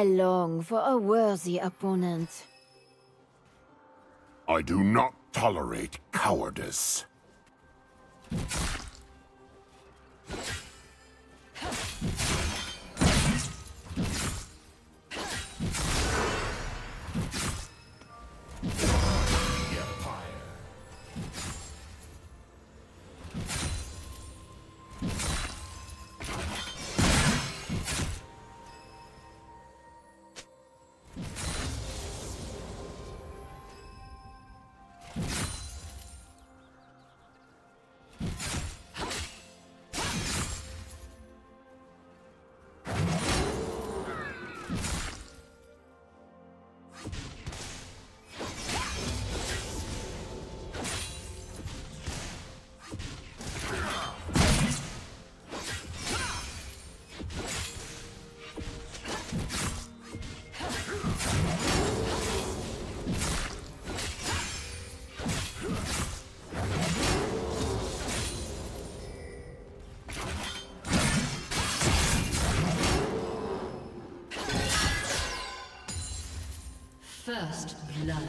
I long for a worthy opponent. I do not tolerate cowardice. First blood.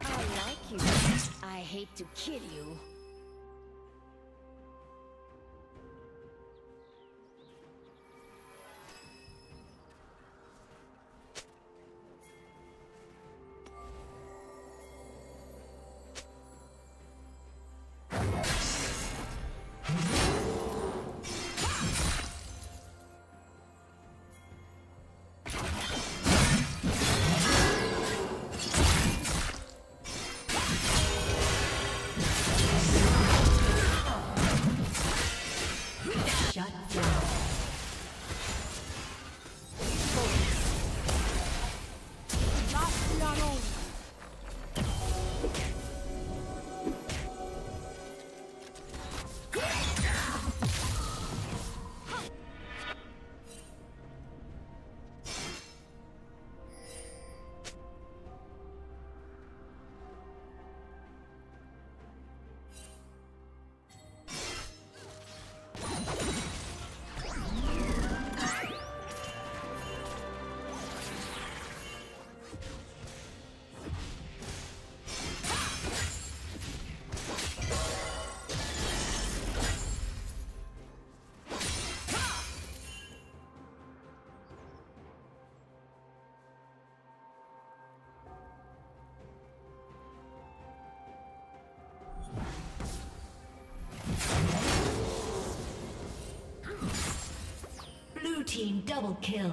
I like you. I hate to kill you. Team double kill.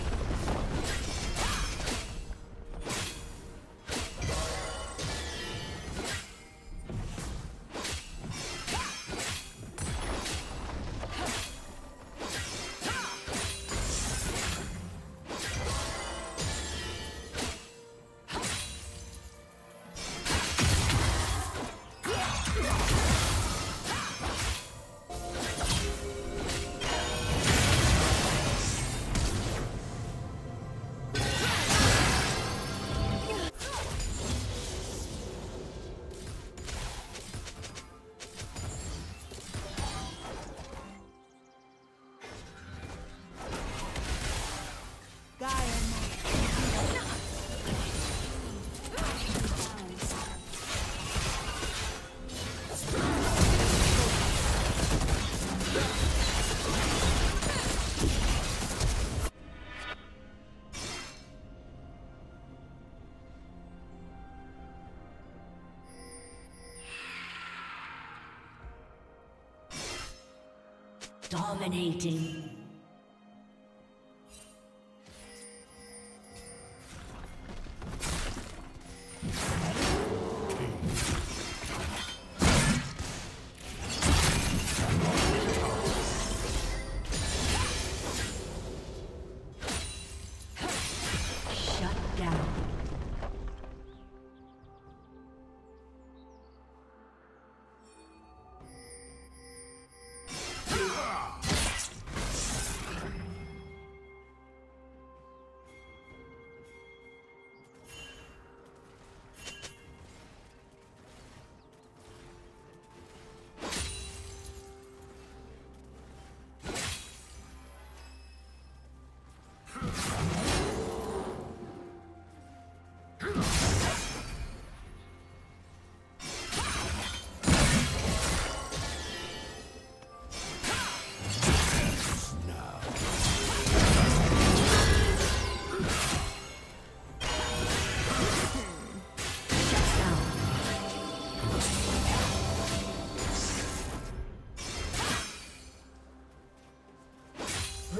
Dominating.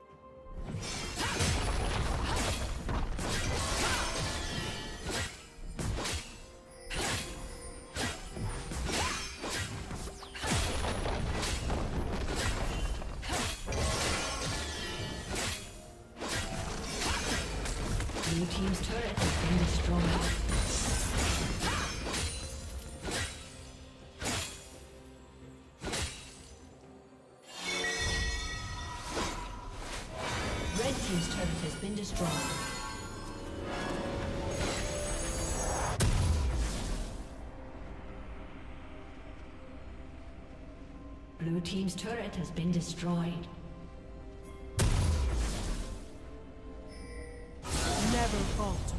Blue Team's turret has been destroyed. Blue Team's turret has been destroyed. Never falter.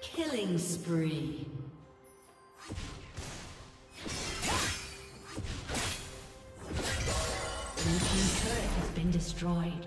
Killing spree. Blue Team's turret has been destroyed.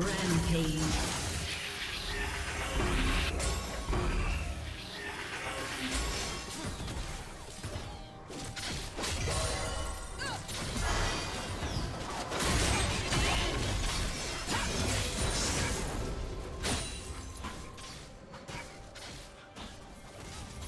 Rampage.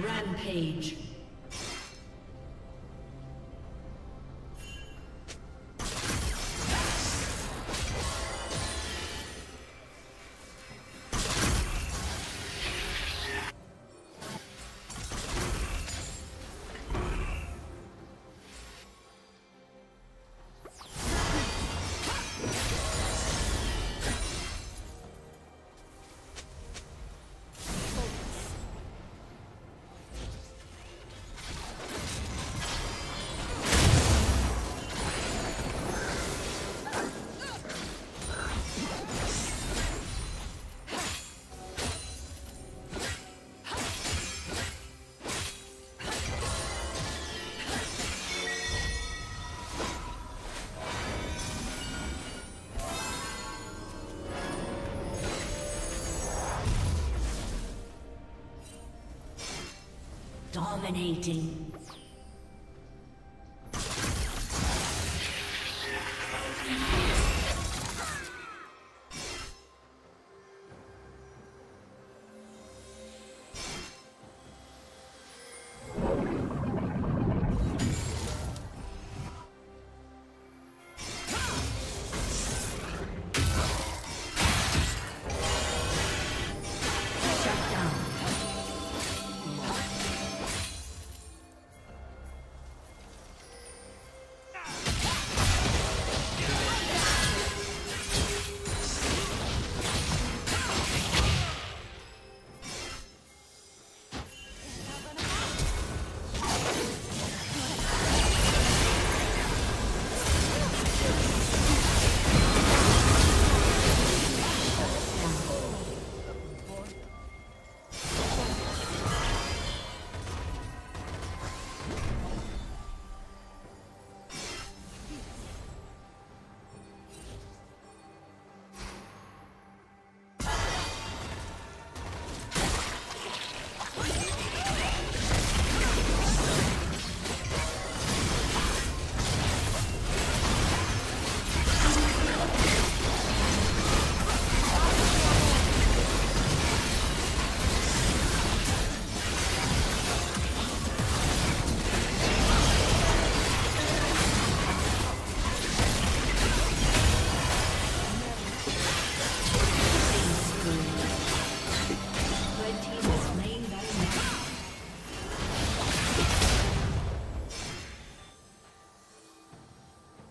Rampage. Dominating.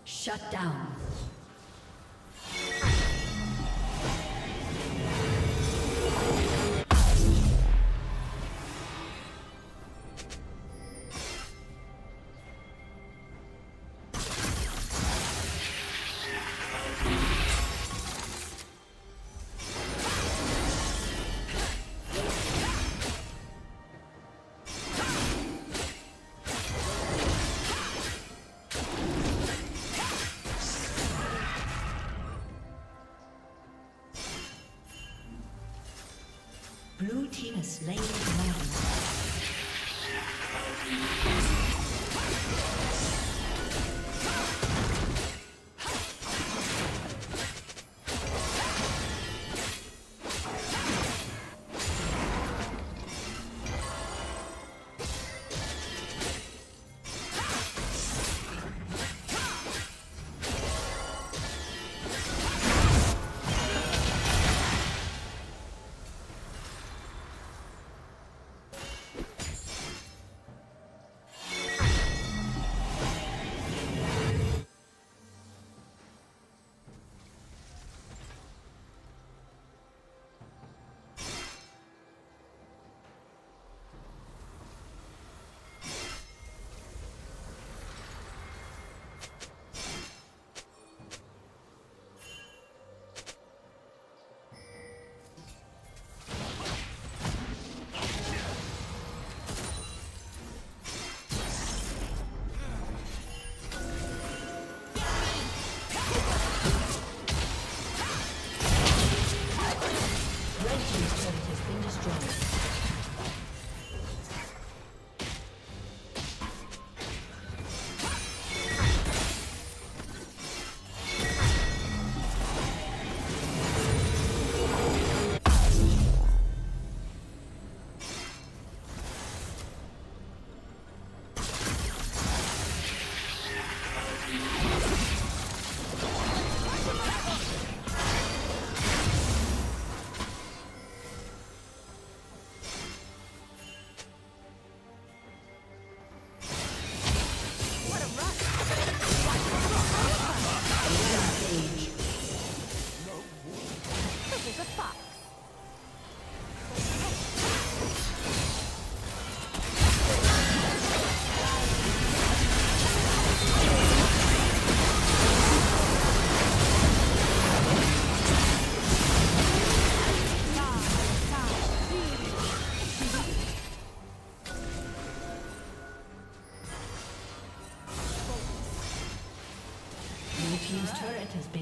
Shut down. Blue team has slain the dragon.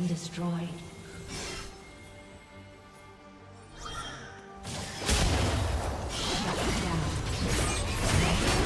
Destroyed. Shut down.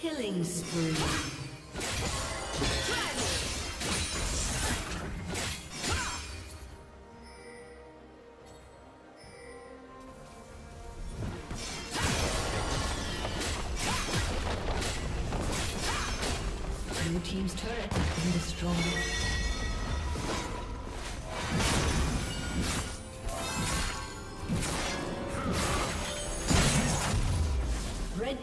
Killing spree. Team's turret has been destroyed. Red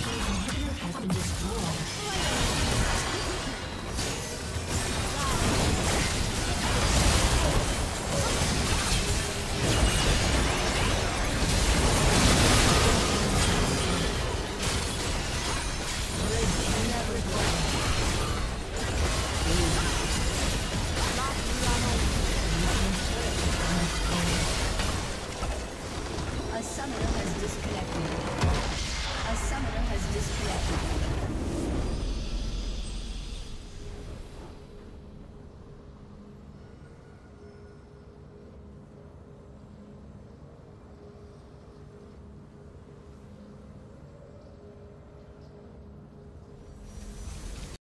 Has been destroyed.